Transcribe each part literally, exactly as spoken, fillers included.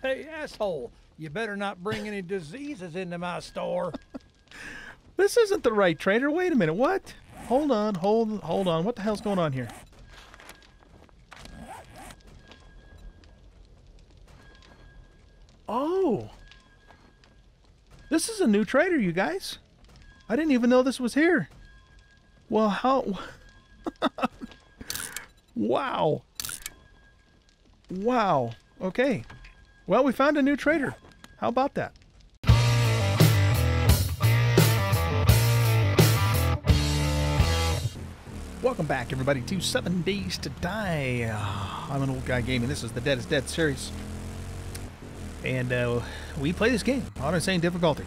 Hey, asshole, you better not bring any diseases into my store. This isn't the right trader. Wait a minute. What? Hold on. Hold hold on. What the hell's going on here? Oh. This is a new trader, you guys. I didn't even know this was here. Well, how... Wow. Wow. Okay. Well, we found a new trader. How about that? Welcome back, everybody, to Seven Days to Die. Oh, I'm an old guy gaming. This is the Dead is Dead series. And uh, we play this game on insane difficulty.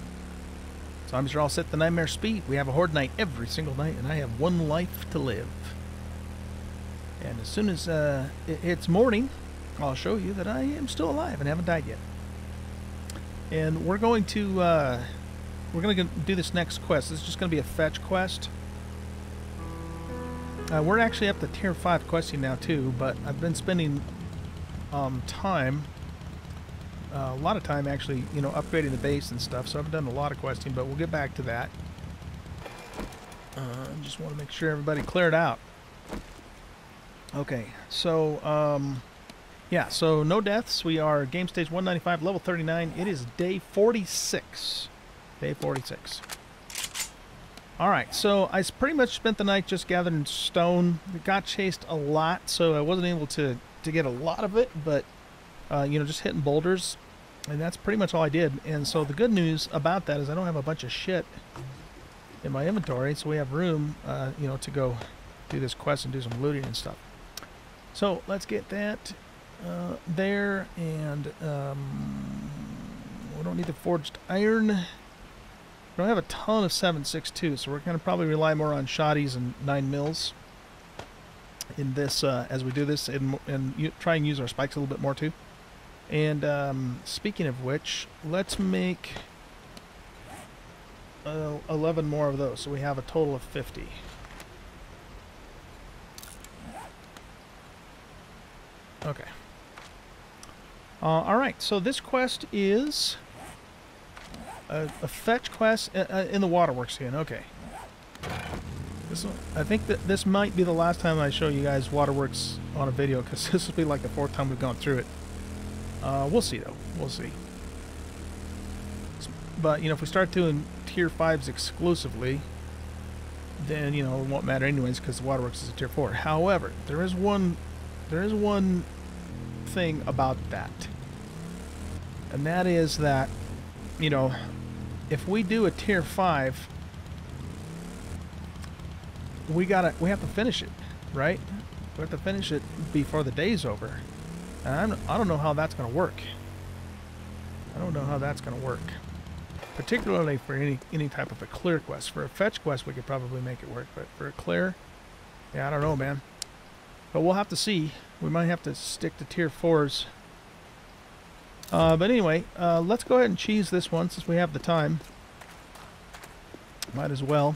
Zombies are all set to nightmare speed. We have a horde night every single night, and I have one life to live. And as soon as uh, it's morning, I'll show you that I am still alive and haven't died yet. And we're going to uh, we're going to do this next quest. This is just going to be a fetch quest. Uh, we're actually up to tier five questing now too, but I've been spending um, time, uh, a lot of time actually, you know, upgrading the base and stuff. So I've done a lot of questing, but we'll get back to that. I uh, just want to make sure everybody cleared out. Okay, so um, yeah, so no deaths. We are game stage one ninety-five, level thirty-nine. It is day forty-six. Day forty-six. Alright, so I pretty much spent the night just gathering stone. It got chased a lot, so I wasn't able to, to get a lot of it, but, uh, you know, just hitting boulders. And that's pretty much all I did. And so the good news about that is I don't have a bunch of shit in my inventory, so we have room, uh, you know, to go do this quest and do some looting and stuff. So let's get that uh, there. And um, we don't need the forged iron. We don't have a ton of seven six two, so we're going to probably rely more on shotties and nine mils in this, uh, as we do this, and, and try and use our spikes a little bit more too. And um, speaking of which, let's make uh, eleven more of those, so we have a total of fifty. Okay. Uh, Alright, so this quest is... A, a fetch quest in the Waterworks again. Okay. This one, I think that this might be the last time I show you guys Waterworks on a video, because this will be like the fourth time we've gone through it. Uh, we'll see, though. We'll see. But, you know, if we start doing tier fives exclusively, then, you know, it won't matter anyways, because the Waterworks is a tier four. However, there is one, there is one thing about that. And that is that, you know, if we do a tier five, we gotta we have to finish it, right? We have to finish it before the day's over. And I'm, I don't know how that's gonna work. I don't know how that's gonna work, particularly for any any type of a clear quest. For a fetch quest, we could probably make it work, but for a clear, yeah, I don't know, man. But we'll have to see. We might have to stick to tier fours. Uh, but anyway, uh, let's go ahead and cheese this one since we have the time. Might as well.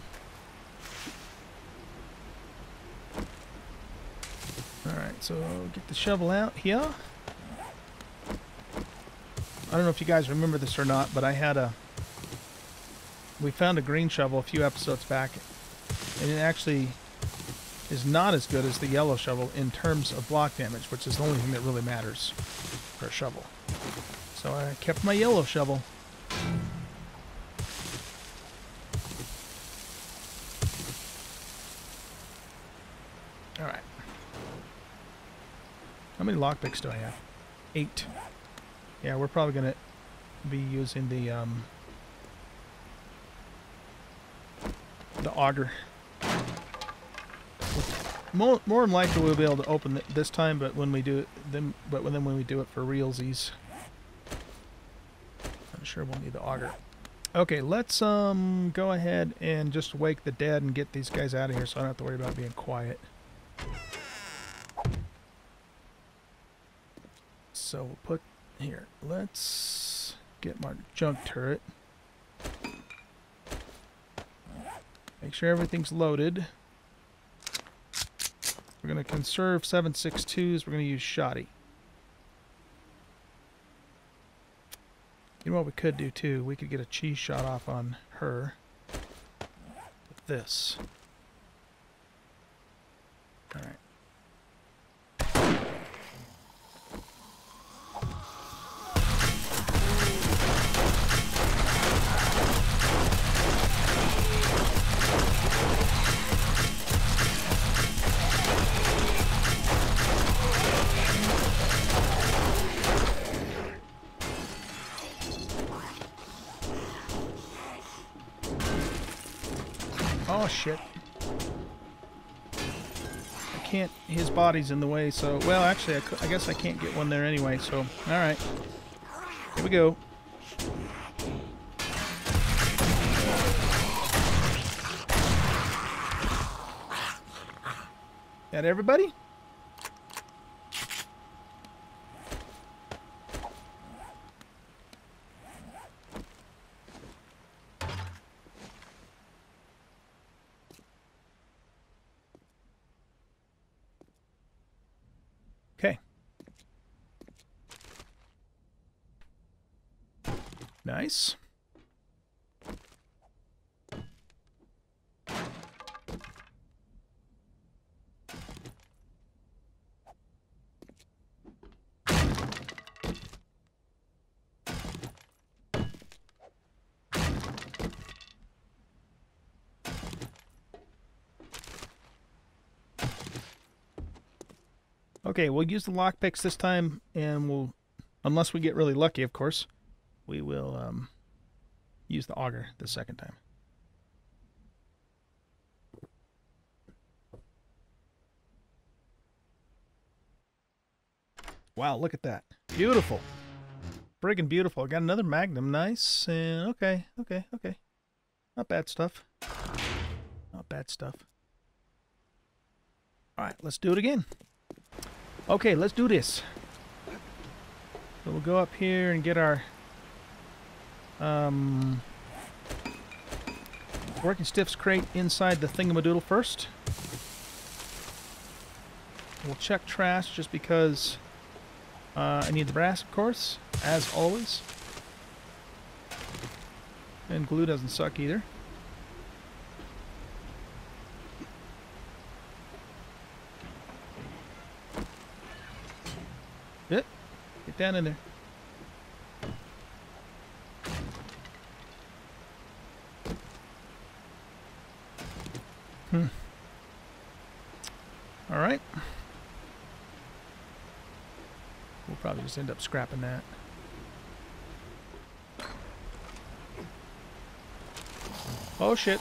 Alright, so get the shovel out here. I don't know if you guys remember this or not, but I had a... We found a green shovel a few episodes back. And it actually is not as good as the yellow shovel in terms of block damage, which is the only thing that really matters for a shovel. So I kept my yellow shovel. Alright. How many lockpicks do I have? Eight. Yeah, we're probably going to be using the, um, the auger. More, more than likely we'll be able to open it this time, but when we do it, then, but then when we do it for realsies, sure we'll need the auger. Okay, let's um go ahead and just wake the dead and get these guys out of here so I don't have to worry about being quiet. So we'll put here, let's get my junk turret. Make sure everything's loaded. We're gonna conserve seven six twos, we're gonna use shotty. You know what we could do too? We could get a cheese shot off on her with this. All right. Oh shit. I can't, his body's in the way, so, well actually I, I guess I can't get one there anyway, so, alright. Here we go. That everybody? Nice. Okay, we'll use the lockpicks this time, and we'll, unless we get really lucky, of course. We will um, use the auger the second time. Wow, look at that. Beautiful. Friggin' beautiful. I got another magnum. Nice. And okay, okay, okay. Not bad stuff. Not bad stuff. All right, let's do it again. Okay, let's do this. So we'll go up here and get our... Um, working stiff's crate inside the thingamadoodle first. We'll check trash just because uh, I need the brass, of course, as always. And glue doesn't suck either. Get down in there. All right. We'll probably just end up scrapping that. Oh, shit.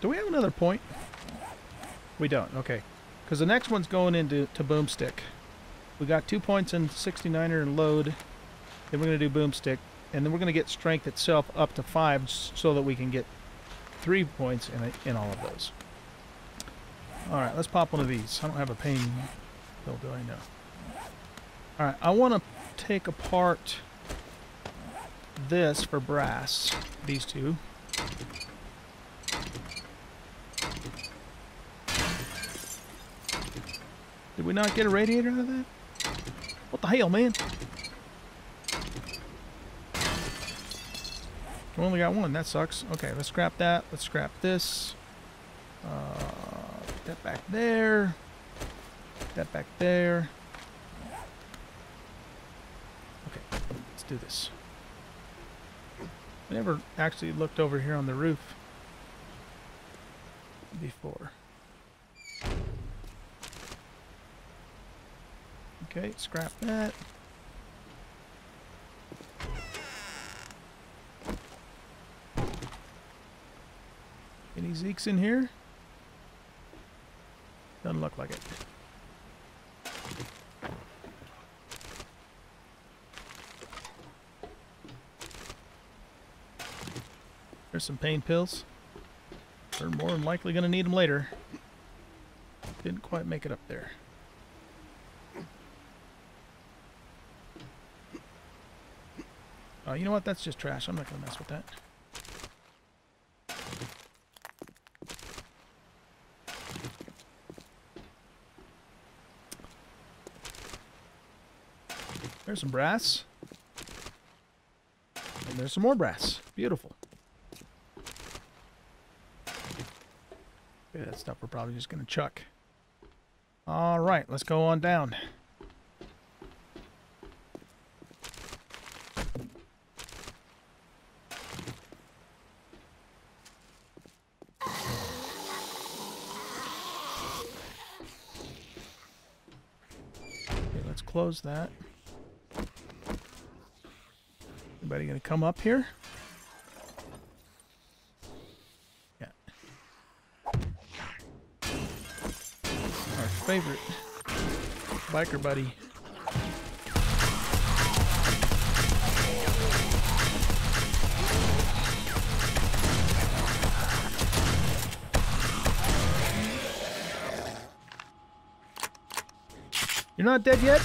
Do we have another point? We don't. Okay. Because the next one's going into to boomstick. We got two points in sixty-niner and load. Then we're going to do boomstick. And then we're going to get strength itself up to five so that we can get three points in, a, in all of those. All right, let's pop one of these. I don't have a pain pill, do I? No. All right, I want to take apart this for brass, these two. Did we not get a radiator out of that? What the hell, man? We only got one. That sucks. Okay, let's scrap that. Let's scrap this. Uh, put that back there. Put that back there. Okay, let's do this. I never actually looked over here on the roof before. Okay, scrap that. Any Zeeks in here? Doesn't look like it. There's some pain pills. We're more than likely going to need them later. Didn't quite make it up there. Oh, you know what? That's just trash. I'm not going to mess with that. There's some brass. And there's some more brass. Beautiful. Yeah, that stuff we're probably just going to chuck. All right, let's go on down. Close that. Anybody gonna come up here? Yeah. Our favorite biker buddy. You're not dead yet?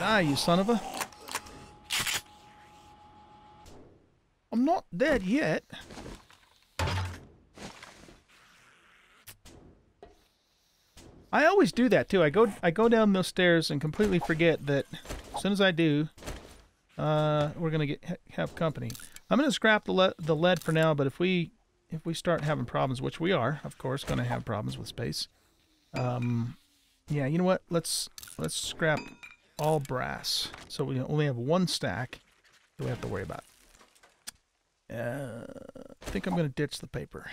Die, you son of a... I'm not dead yet. I always do that too. I go I go down those stairs and completely forget that as soon as I do, uh, we're gonna get have company. I'm gonna scrap the le the lead for now, but if we if we start having problems, which we are, of course, gonna have problems with space. Um, yeah, you know what? Let's let's scrap all brass, so we only have one stack that we have to worry about. Uh, I think I'm gonna ditch the paper.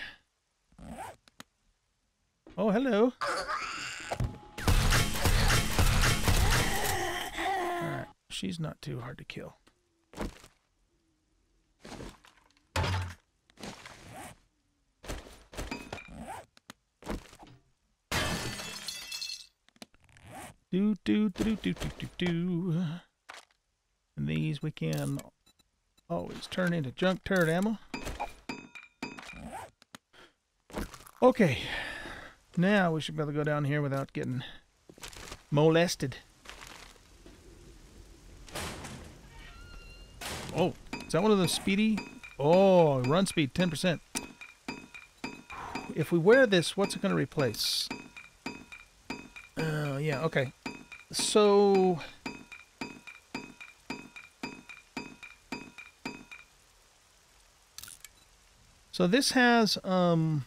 Oh, hello. All right, she's not too hard to kill. Do, do, do, do, do, do, do. And these we can always turn into junk turret ammo. Okay. Now we should be able to go down here without getting molested. Oh, is that one of those speedy? Oh, run speed, ten percent. If we wear this, what's it going to replace? Oh, uh, yeah, okay. So So this has um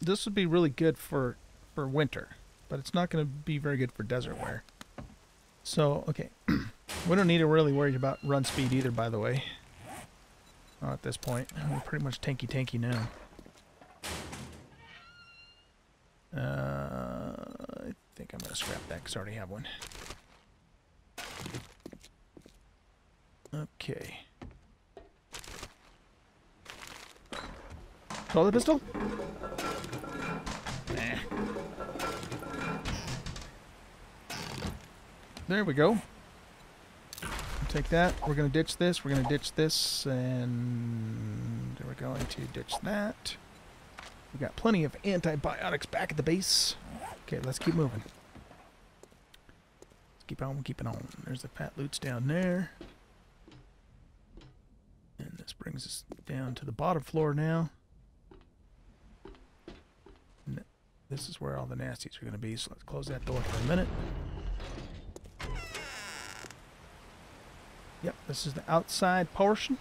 this would be really good for for winter, but it's not going to be very good for desert wear. So, okay. We don't need to really worry about run speed either, by the way. Not at this point. We're pretty much tanky tanky now. Uh I think I'm gonna scrap that because I already have one. Okay. Throw the pistol? Nah. There we go. Take that. We're gonna ditch this, we're gonna ditch this, and we're going to ditch that. We've got plenty of antibiotics back at the base. Okay, let's keep moving. Let's keep on keeping on. There's the fat loots down there. And this brings us down to the bottom floor now. And this is where all the nasties are going to be, so let's close that door for a minute. Yep, this is the outside portion.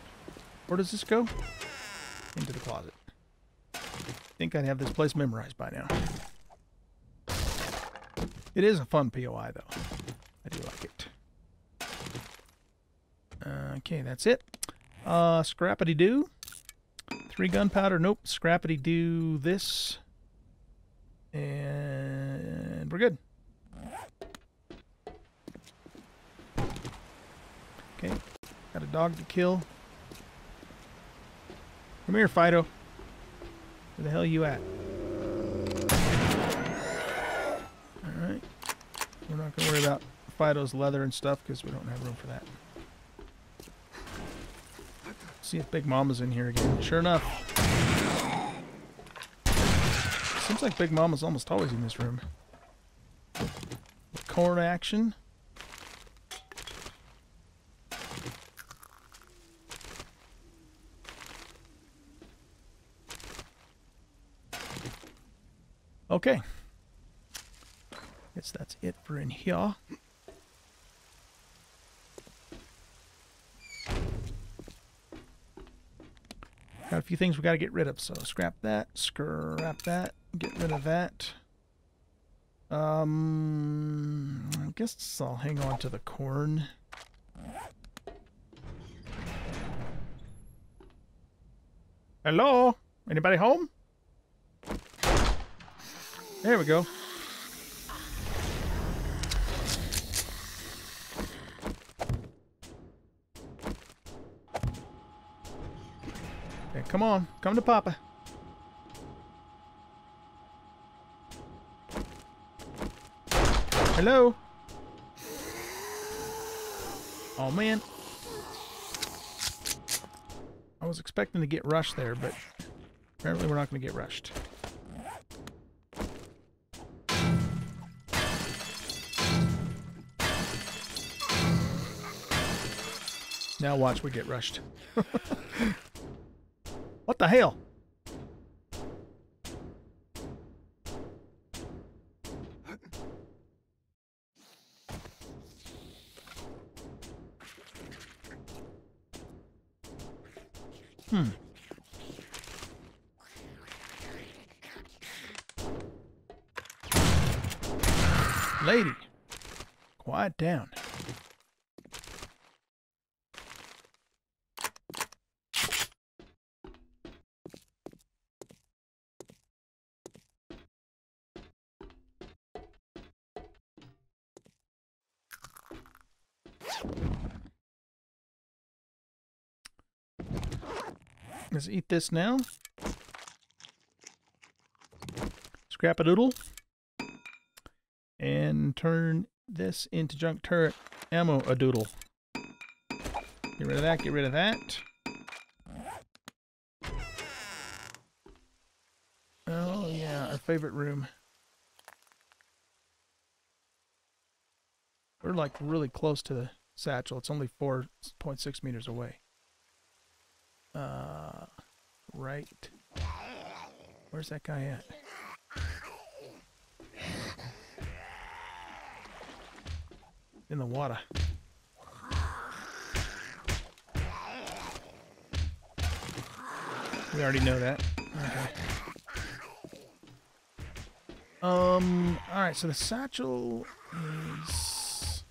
Where does this go? Into the closet. I think I'd have this place memorized by now. It is a fun P O I, though. I do like it. Okay, that's it. Uh, Scrappity-doo. Three gunpowder. Nope. Scrappity-doo this. And we're good. Okay. Got a dog to kill. Come here, Fido. Where the hell are you at? Alright. We're not going to worry about Fido's leather and stuff because we don't have room for that. Let's see if Big Mama's in here again. Sure enough. Seems like Big Mama's almost always in this room. Corn action. Okay. Guess that's it for in here. Got a few things we got to get rid of, so scrap that, scrap that, get rid of that. Um, I guess I'll hang on to the corn. Hello? Anybody home? There we go. Okay, come on. Come to Papa. Hello? Oh, man. I was expecting to get rushed there, but apparently we're not going to get rushed. Now watch, we get rushed. What the hell? Hmm. Lady, quiet down. Let's eat this now. Scrap-a-doodle. And turn this into junk turret ammo-a-doodle. Get rid of that, get rid of that. Oh yeah, our favorite room. We're like really close to the satchel. It's only four point six meters away. Uh, right. Where's that guy at? In the water. We already know that. Okay. Um, alright, so the satchel is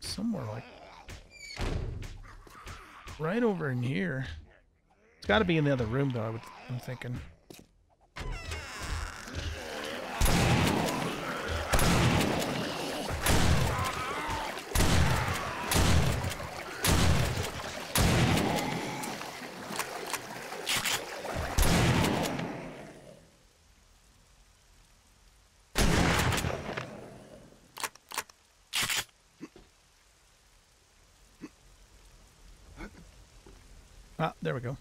somewhere like right over in here. It's got to be in the other room, though, I would, I'm thinking. Ah, there we go.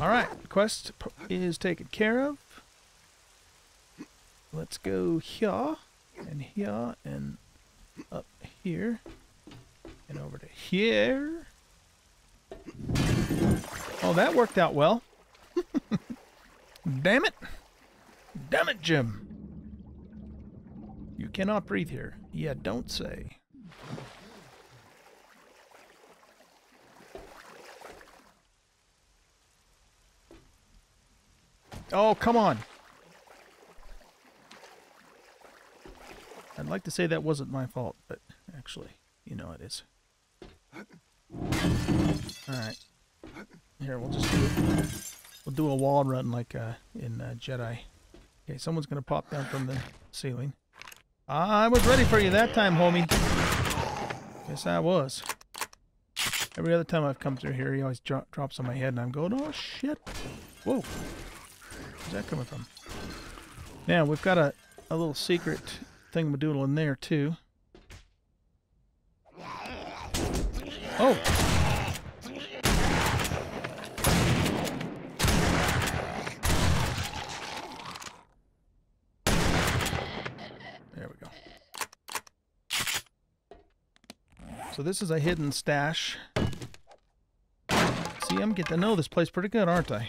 Alright, quest is taken care of. Let's go here, and here, and up here, and over to here. Oh, that worked out well. Damn it. Damn it, Jim. You cannot breathe here. Yeah, don't say. Oh, come on. I'd like to say that wasn't my fault, but actually, you know it is. Alright. Here, we'll just do it. We'll do a wall run like uh, in uh, Jedi. Okay, someone's going to pop down from the ceiling. I was ready for you that time, homie. Yes, I was. Every other time I've come through here, he always dro drops on my head, and I'm going, oh, shit. Whoa. Where's that coming from? Now, we've got a, a little secret thingamadoodle in there, too. Oh! There we go. So this is a hidden stash. See, I'm getting to know this place pretty good, aren't I?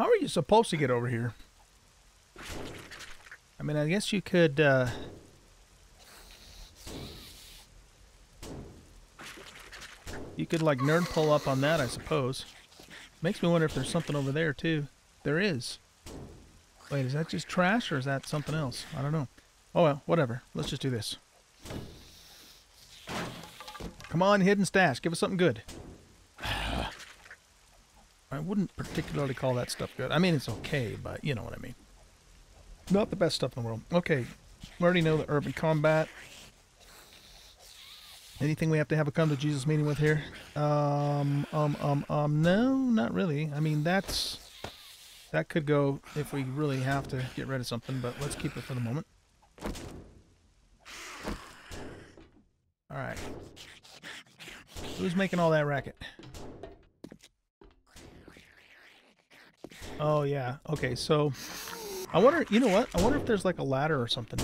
How are you supposed to get over here? I mean, I guess you could... Uh... You could, like, nerd pull up on that, I suppose. Makes me wonder if there's something over there, too. There is. Wait, is that just trash, or is that something else? I don't know. Oh, well, whatever. Let's just do this. Come on, hidden stash. Give us something good. I wouldn't particularly call that stuff good. I mean, it's okay, but you know what I mean. Not the best stuff in the world. Okay. We already know the urban combat. Anything we have to have a come to Jesus meeting with here? Um, um, um, um, no, not really. I mean, that's... That could go if we really have to get rid of something, but let's keep it for the moment. Alright. Who's making all that racket? Oh, yeah. Okay, so... I wonder... You know what? I wonder if there's like a ladder or something.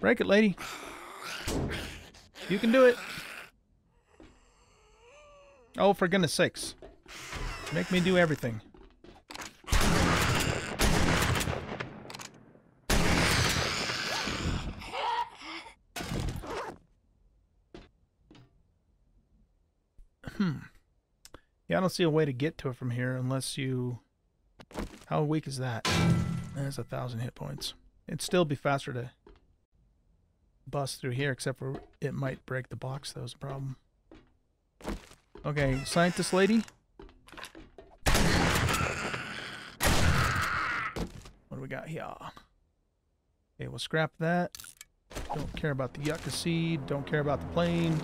Break it, lady. You can do it. Oh, for goodness sakes. Make me do everything. Hmm. Yeah, I don't see a way to get to it from here unless you... How weak is that? That's a thousand hit points. It'd still be faster to... bust through here, except for it might break the box. That was a problem. Okay, scientist lady. What do we got here? Okay, we'll scrap that. Don't care about the yucca seed. Don't care about the plane.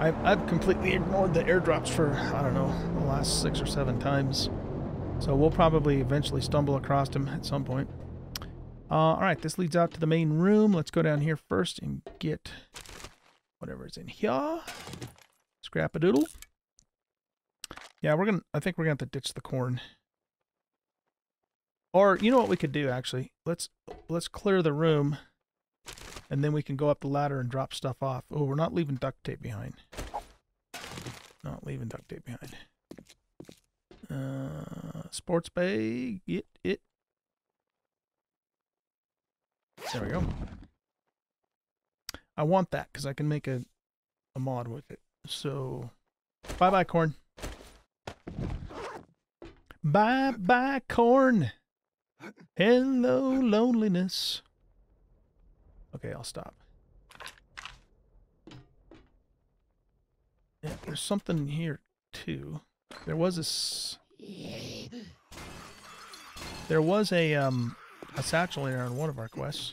I've, I've completely ignored the airdrops for, I don't know, the last six or seven times. So we'll probably eventually stumble across them at some point. Uh, Alright, this leads out to the main room. Let's go down here first and get whatever's in here. Scrap-a-doodle. Yeah, we're gonna. I think we're going to have to ditch the corn. Or, you know what we could do, actually? Let's let's clear the room, and then we can go up the ladder and drop stuff off. Oh, we're not leaving duct tape behind. Not leaving duct tape behind. Uh, sports bag. It, it. There we go. I want that because I can make a, a mod with it. So, bye-bye, corn. Bye-bye, corn. Hello, loneliness. Okay, I'll stop. Yeah, there's something here, too. There was a... S there was a, um... a satchel here on one of our quests.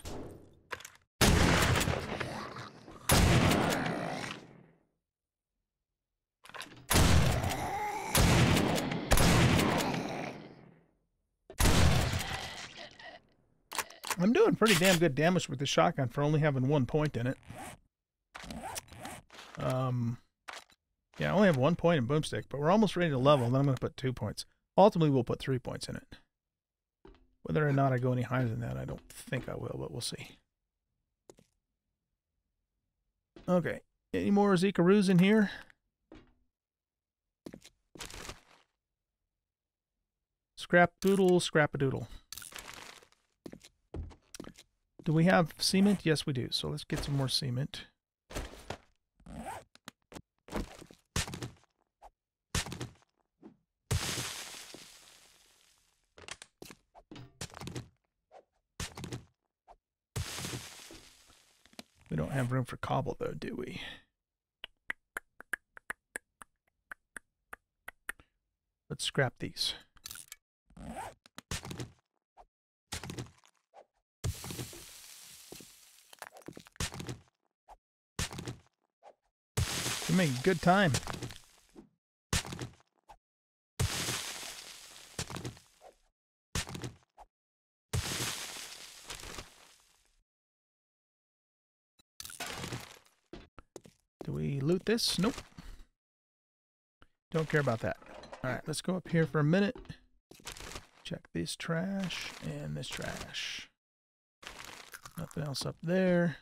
I'm doing pretty damn good damage with the shotgun for only having one point in it. Um, yeah, I only have one point in boomstick, but we're almost ready to level. Then I'm going to put two points. Ultimately, we'll put three points in it. Whether or not I go any higher than that, I don't think I will, but we'll see. Okay. Any more Zikaroos in here? Scrap-doodle, scrap-a-doodle. Do we have cement? Yes, we do. So let's get some more cement. We don't have room for cobble, though, do we? Let's scrap these. We make good time. Loot this? Nope. Don't care about that. Alright, let's go up here for a minute. Check this trash and this trash. Nothing else up there.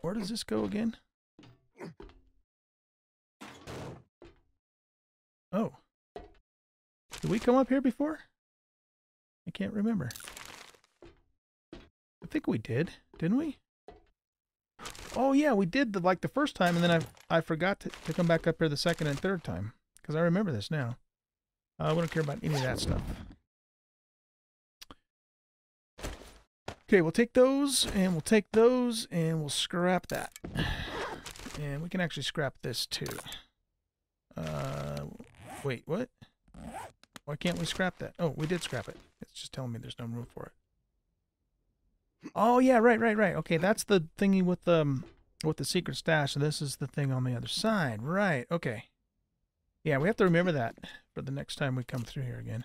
Where does this go again? Did we come up here before? I can't remember. I think we did, didn't we? Oh yeah, we did the, like the first time, and then I I forgot to, to come back up here the second and third time. Because I remember this now. Uh, we don't care about any of that stuff. Okay, we'll take those, and we'll take those, and we'll scrap that. And we can actually scrap this too. Uh, wait, what? Why can't we scrap that? Oh, we did scrap it. It's just telling me there's no room for it. Oh yeah, right, right, right. Okay, that's the thingy with um with the secret stash, and this is the thing on the other side. Right, okay. Yeah, we have to remember that for the next time we come through here again.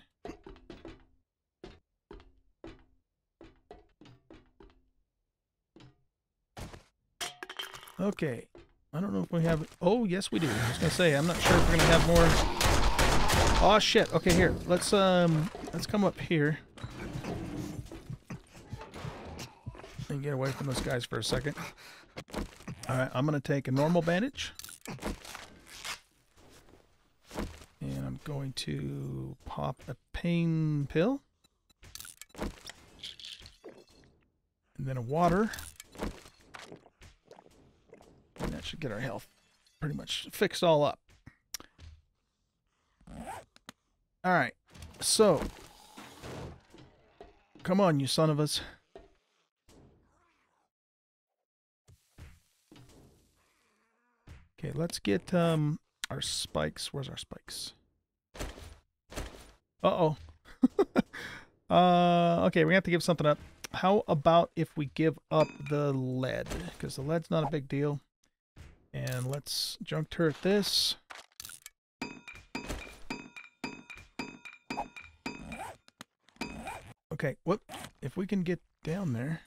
Okay. I don't know if we have... Oh, yes, we do. I was going to say, I'm not sure if we're going to have more... Oh, shit. Okay, here. Let's, um... Let's come up here. And get away from those guys for a second. Alright, I'm going to take a normal bandage. And I'm going to pop a pain pill. And then a water. And that should get our health pretty much fixed all up. Alright, so. Come on, you son of us. Okay, let's get, um... our spikes. Where's our spikes? Uh-oh. uh, okay, we have to give something up. How about if we give up the lead? Because the lead's not a big deal. And let's junk turret this. Okay, whoop. If we can get down there.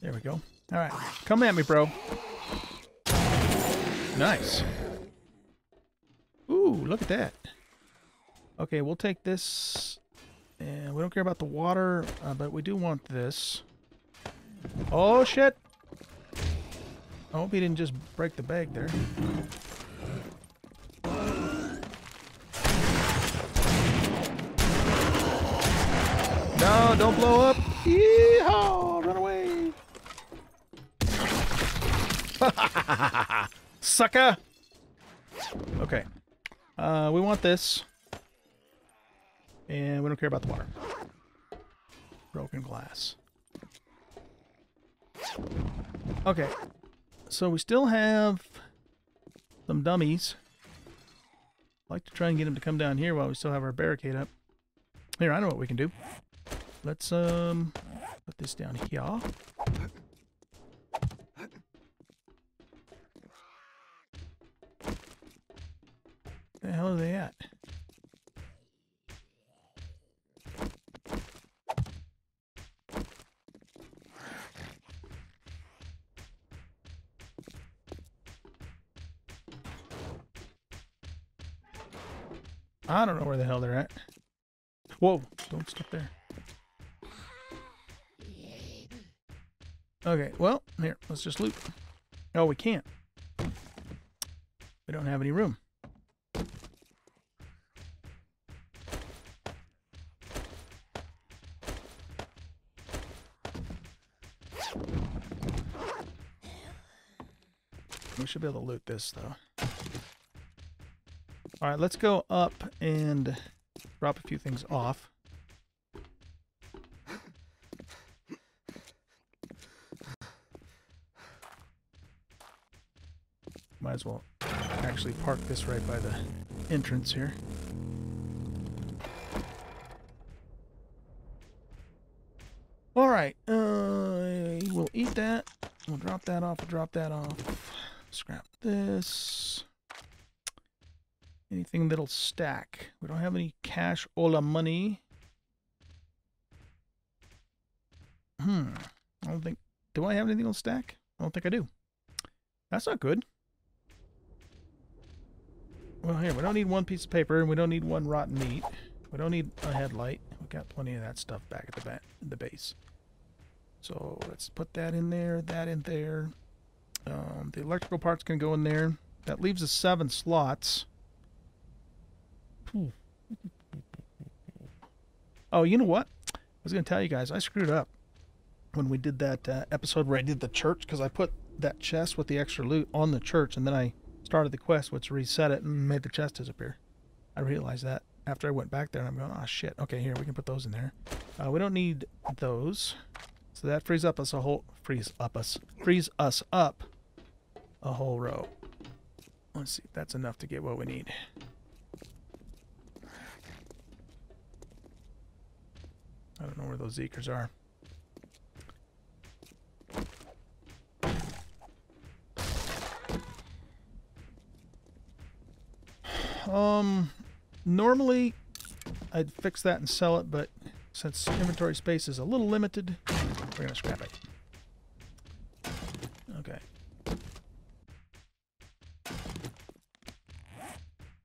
There we go. All right. Come at me, bro. Nice. Ooh, look at that. Okay, we'll take this. And we don't care about the water, uh, but we do want this. Oh, shit. I hope he didn't just break the bag there. No, don't blow up. Yeehaw! Run away. Sucker! Okay. Uh, we want this. And we don't care about the water. Broken glass. Okay. So we still have some dummies. I'd like to try and get them to come down here while we still have our barricade up. Here, I know what we can do. Let's, um, put this down here. The hell are they at? I don't know where the hell they're at. Whoa, don't step there. Okay, well, here, let's just loot. Oh, we can't. We don't have any room. We should be able to loot this, though. All right, let's go up and drop a few things off. Might as well actually park this right by the entrance here. All right, uh, we'll eat that. We'll drop that off. We'll drop that off. Scrap this. Anything that'll stack. We don't have any cash or la money. Hmm. I don't think. Do I have anything that'll stack? I don't think I do. That's not good. Well, here, we don't need one piece of paper, and we don't need one rotten meat. We don't need a headlight. We got plenty of that stuff back at the ba the base. So let's put that in there, that in there. Um, the electrical part's going to go in there. That leaves us seven slots. Oh, you know what? I was going to tell you guys, I screwed up when we did that uh, episode where I did the church, because I put that chest with the extra loot on the church, and then I started the quest, which reset it and made the chest disappear. I realized that after I went back there, and I'm going, oh shit, okay, here, we can put those in there. Uh, we don't need those. So that frees up us a whole frees up us frees us up a whole row. Let's see if that's enough to get what we need. I don't know where those zekers are. Um, normally I'd fix that and sell it, but since inventory space is a little limited, we're gonna scrap it. Okay.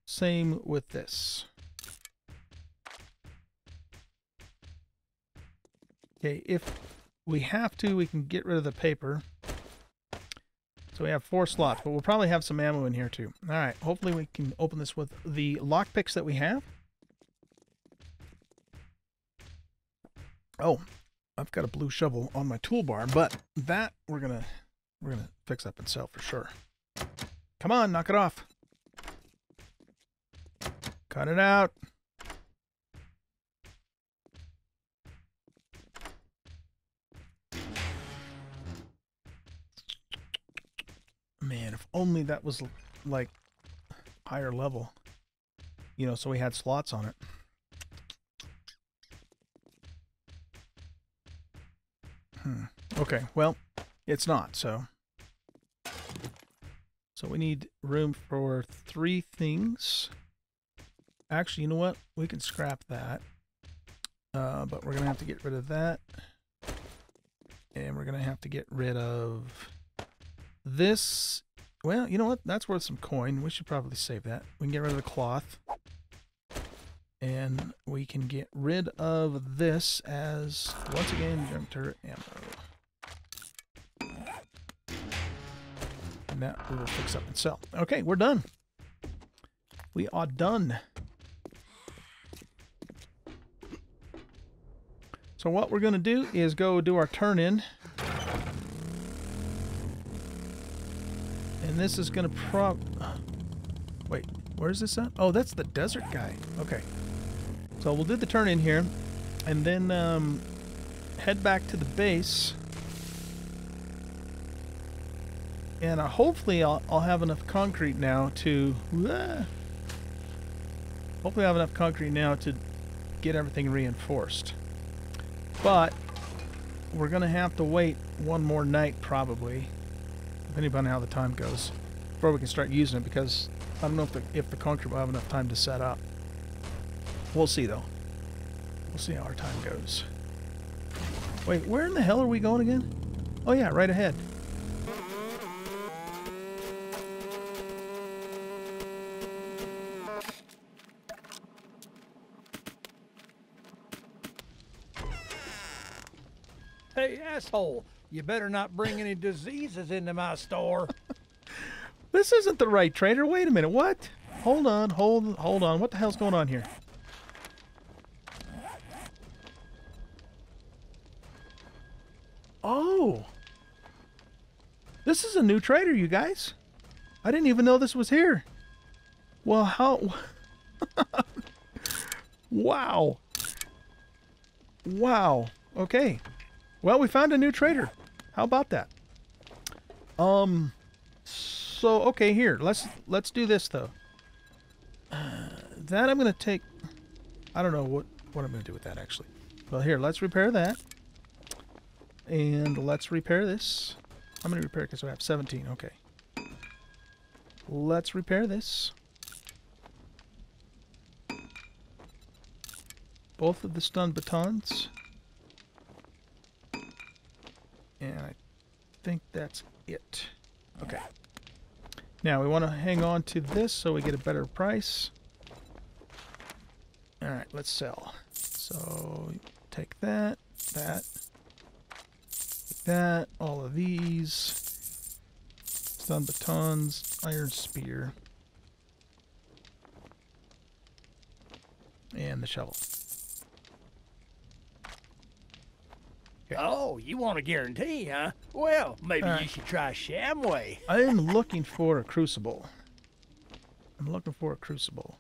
Same with this. Okay, if we have to, we can get rid of the paper. So we have four slots, but we'll probably have some ammo in here too. All right, hopefully we can open this with the lockpicks that we have. Oh, I've got a blue shovel on my toolbar, but that we're gonna we're gonna fix up and sell for sure. Come on, knock it off. Cut it out. Man, if only that was like higher level, you know, so we had slots on it. Hmm. Okay, well, it's not, so. So we need room for three things. Actually, you know what? We can scrap that. Uh, but we're going to have to get rid of that. And we're going to have to get rid of this. Well, you know what? That's worth some coin. We should probably save that. We can get rid of the cloth. And we can get rid of this as, once again, junk turret ammo. And that we will fix up and sell. Okay, we're done. We are done. So what we're going to do is go do our turn in. And this is going to prob... Wait, where's this at? Oh, that's the desert guy. Okay. So we'll do the turn in here, and then um, head back to the base. And uh, hopefully I'll, I'll have enough concrete now to... Uh, hopefully I'll have enough concrete now to get everything reinforced. But we're going to have to wait one more night probably, depending on how the time goes, before we can start using it, because I don't know if the, if the concrete will have enough time to set up. We'll see, though. We'll see how our time goes. Wait, where in the hell are we going again? Oh, yeah, right ahead. Hey, asshole, you better not bring any diseases into my store. This isn't the right trader. Wait a minute, what? Hold on, hold, hold on. What the hell's going on here? Oh, this is a new trader, you guys. I didn't even know this was here. Well, how? Wow. Wow. Okay. Well, we found a new trader. How about that? Um. So okay, here. Let's let's do this though. Uh, that I'm gonna take. I don't know what what I'm gonna do with that actually. Well, here. Let's repair that. And let's repair this. How many repair kits do I have? seventeen, okay. Let's repair this. Both of the stun batons. And I think that's it. Okay. Now we want to hang on to this so we get a better price. Alright, let's sell. So take that, that, that, all of these. Stun batons, iron spear, and the shovel. Okay. Oh, you want a guarantee, huh? Well, maybe uh, you should try Shamway. I am looking for a crucible. I'm looking for a crucible.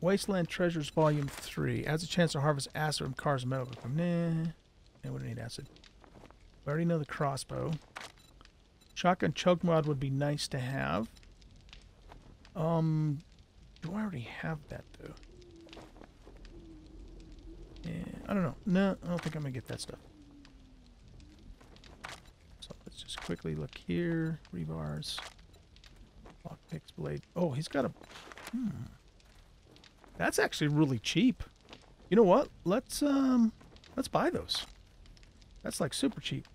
Wasteland Treasures Volume three. Has a chance to harvest acid from cars and metal. Nah, I wouldn't need acid. I already know the crossbow. Shotgun choke mod would be nice to have. Um, do I already have that though? Yeah, I don't know. No, I don't think I'm gonna get that stuff. So let's just quickly look here. Rebars, lockpicks, blade. Oh, he's got a. Hmm. That's actually really cheap. You know what? Let's um, let's buy those. That's like super cheap.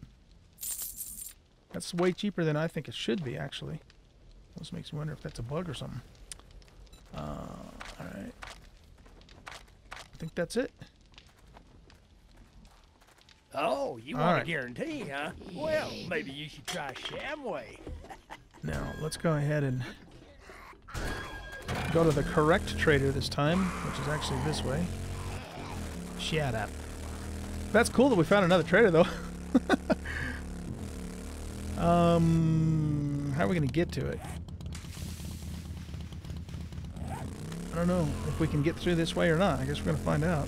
That's way cheaper than I think it should be, actually. Almost makes me wonder if that's a bug or something. Uh, all right. I think that's it. Oh, you all want right. a guarantee, huh? Well, maybe you should try Shamway. Now, let's go ahead and go to the correct trader this time, which is actually this way. Shut up. That's cool that we found another trader, though. um, how are we going to get to it? I don't know if we can get through this way or not. I guess we're going to find out.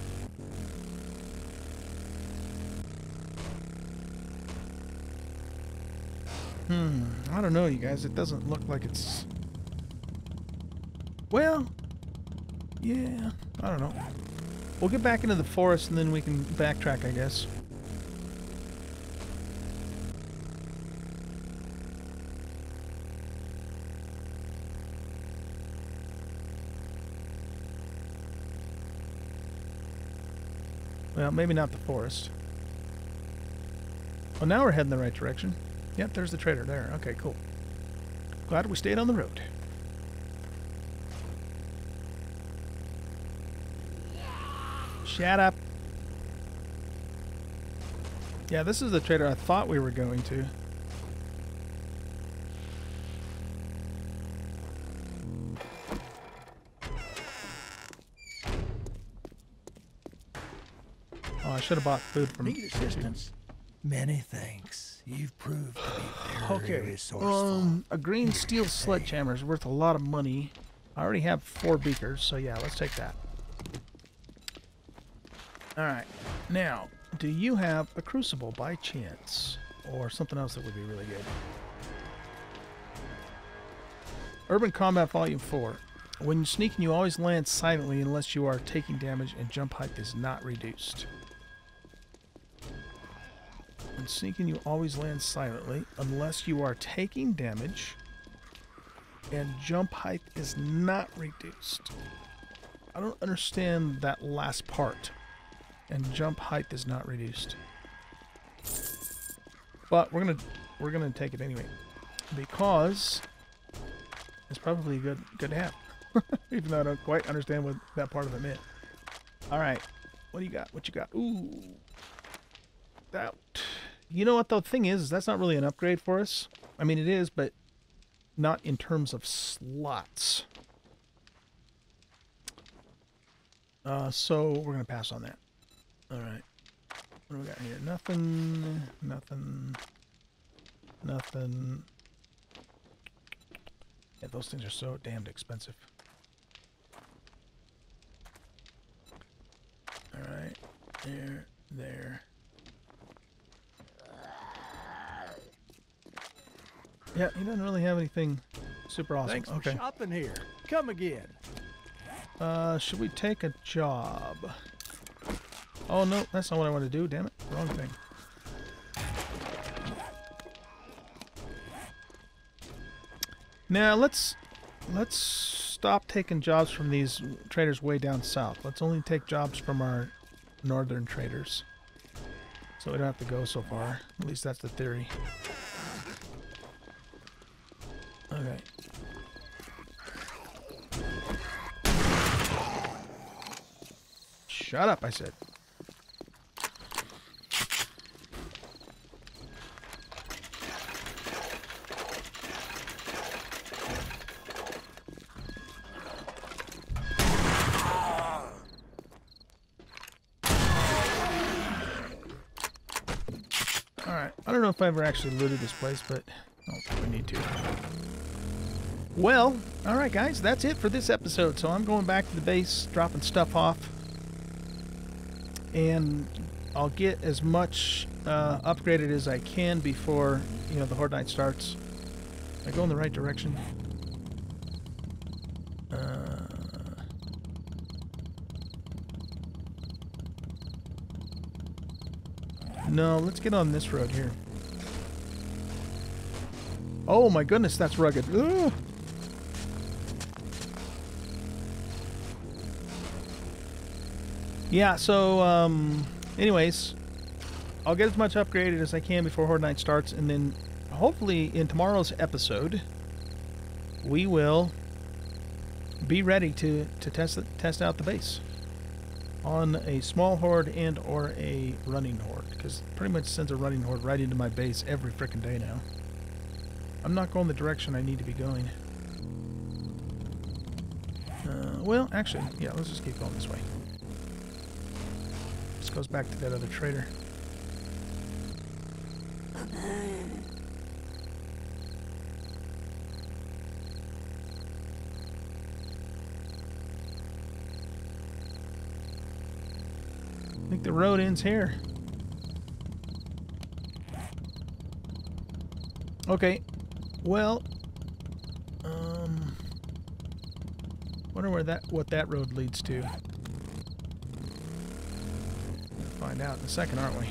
Hmm. I don't know, you guys. It doesn't look like it's... Well, yeah. I don't know. We'll get back into the forest and then we can backtrack, I guess. Well, maybe not the forest. Well, now we're heading the right direction. Yep, there's the trader there. Okay, cool. Glad we stayed on the road. Shut up. Yeah, this is the trader I thought we were going to. Oh, I should have bought food from Need assistance. Many thanks. You've proved to be very okay. resourceful. Um, a green steel sledgehammer is worth a lot of money. I already have four beakers, so yeah, let's take that. Alright, now, do you have a crucible by chance? Or something else that would be really good? Urban Combat Volume four. When sneaking, you always land silently unless you are taking damage and jump height is not reduced. When sneaking, you always land silently unless you are taking damage and jump height is not reduced. I don't understand that last part. And jump height is not reduced. But we're gonna we're gonna take it anyway. Because it's probably good good to have. Even though I don't quite understand what that part of it meant. Alright. What do you got? What you got? Ooh. That you know what the thing is, is that's not really an upgrade for us. I mean it is, but not in terms of slots. Uh so we're gonna pass on that. Alright, what do we got here? Nothing, nothing, nothing. Yeah, those things are so damned expensive. Alright, there, there. Yeah, he doesn't really have anything super awesome. Thanks for okay. shopping here. Come again. Uh, should we take a job? Oh no, that's not what I want to do, damn it. Wrong thing. Now let's let's stop taking jobs from these traders way down south. Let's only take jobs from our northern traders. So we don't have to go so far. At least that's the theory. Okay. Shut up, I said. Alright, I don't know if I ever actually looted this place, but I don't think we need to. Well, alright guys, that's it for this episode. So I'm going back to the base, dropping stuff off. And I'll get as much uh, upgraded as I can before, you know, the Horde Night starts. Am I going the right direction? Uh... No, let's get on this road here. Oh my goodness, that's rugged. Ugh. Yeah, so, um, anyways, I'll get as much upgraded as I can before Horde Night starts, and then hopefully in tomorrow's episode, we will be ready to, to test, test out the base on a small horde and or a running horde, because pretty much sends a running horde right into my base every frickin' day now. I'm not going the direction I need to be going. Uh, well, actually, yeah, let's just keep going this way. This goes back to that other trader. I think the road ends here. Okay. Well, um, wonder where that what that road leads to. We'll find out in a second, aren't we?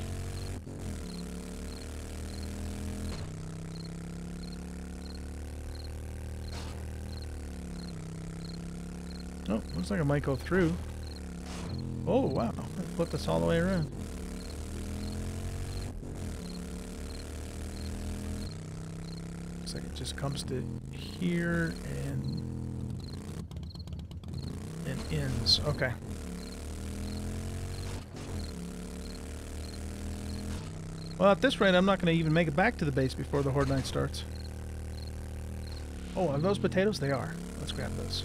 Oh, looks like I might go through. Oh wow, that flipped us all the way around. Like it just comes to here and and ends. Okay. Well, at this rate, I'm not going to even make it back to the base before the Horde Night starts. Oh, are those potatoes? They are. Let's grab those.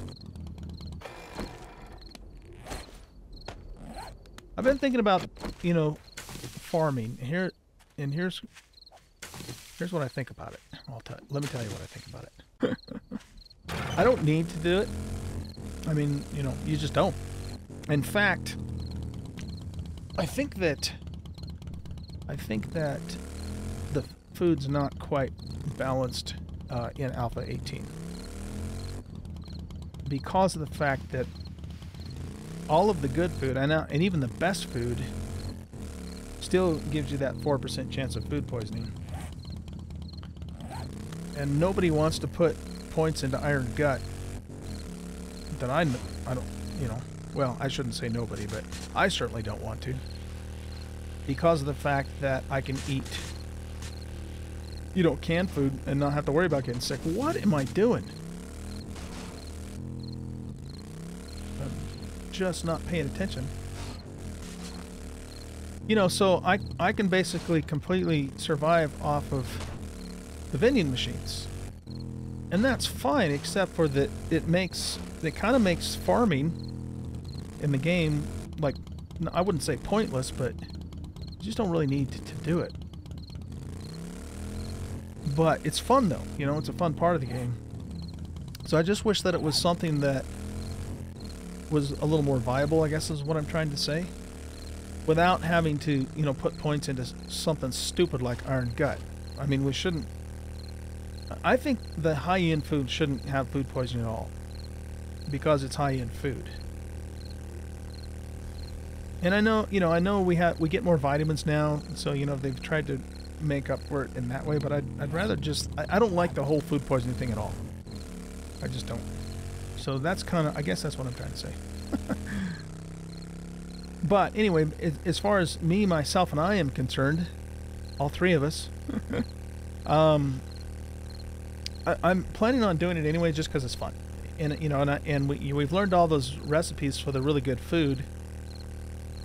I've been thinking about, you know, farming. Here, and here's here's what I think about it. I'll tell, let me tell you what I think about it. I don't need to do it. I mean, you know, you just don't. In fact, I think that I think that the food's not quite balanced uh, in Alpha eighteen because of the fact that all of the good food and, and even the best food still gives you that four percent chance of food poisoning. And nobody wants to put points into Iron Gut that I, I don't, you know, well, I shouldn't say nobody, but I certainly don't want to because of the fact that I can eat, you know, canned food and not have to worry about getting sick. What am I doing? I'm just not paying attention. You know, so I, I can basically completely survive off of the vending machines, and that's fine, except for that it makes it kind of makes farming in the game, like, I wouldn't say pointless, but you just don't really need to, to do it. But it's fun though, you know, it's a fun part of the game. So I just wish that it was something that was a little more viable, I guess is what I'm trying to say, without having to, you know, put points into something stupid like Iron Gut. I mean, we shouldn't, I think the high-end food shouldn't have food poisoning at all because it's high-end food. And I know, you know, I know we have we get more vitamins now, so, you know, they've tried to make up for it in that way, but I'd, I'd rather just, I, I don't like the whole food poisoning thing at all. I just don't. So that's kind of, I guess that's what I'm trying to say. But anyway, it, as far as me, myself, and I am concerned, all three of us, um... I'm planning on doing it anyway, just because it's fun, and you know, and I, and we, you know, we've learned all those recipes for the really good food,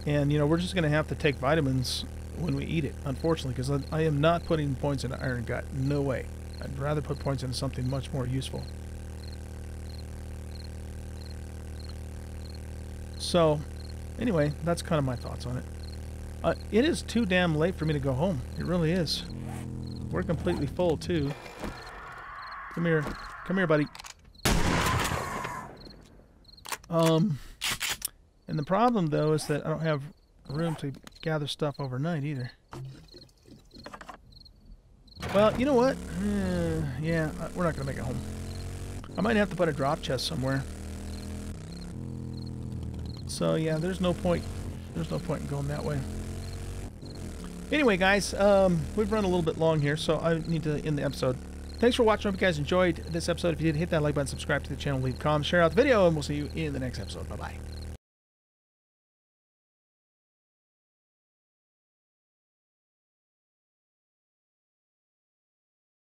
And, you know, we're just going to have to take vitamins when we eat it, unfortunately, because I, I am not putting points into Iron Gut. No way. I'd rather put points into something much more useful. So, anyway, that's kind of my thoughts on it. Uh, it is too damn late for me to go home. It really is. We're completely full, too. Come here. Come here, buddy. Um, and the problem, though, is that I don't have room to gather stuff overnight, either. Well, you know what? Uh, yeah, we're not going to make it home. I might have to put a drop chest somewhere. So, yeah, there's no point. There's no point in going that way. Anyway, guys, um, we've run a little bit long here, so I need to end the episode. Thanks for watching. I hope you guys enjoyed this episode. If you did, hit that like button, subscribe to the channel, leave comments, share out the video, and we'll see you in the next episode. Bye-bye.